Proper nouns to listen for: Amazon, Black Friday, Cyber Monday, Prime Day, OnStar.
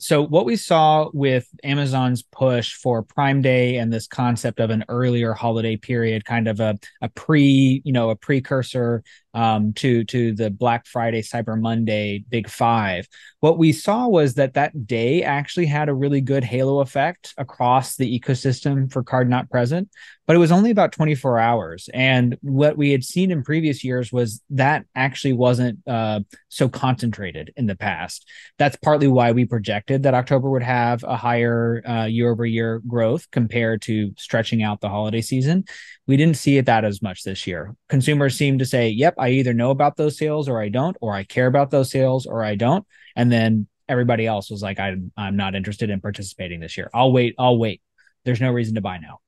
So what we saw with Amazon's push for Prime Day and this concept of an earlier holiday period, kind of a precursor to the Black Friday, Cyber Monday, Big Five. What we saw was that day actually had a really good halo effect across the ecosystem for card not present, but it was only about 24 hours. And what we had seen in previous years was that actually wasn't so concentrated in the past. That's partly why we project that October would have a higher year-over-year growth compared to stretching out the holiday season. We didn't see it that as much this year. Consumers seem to say, yep, I either know about those sales or I don't, or I care about those sales or I don't. And then everybody else was like, I'm not interested in participating this year. I'll wait. There's no reason to buy now.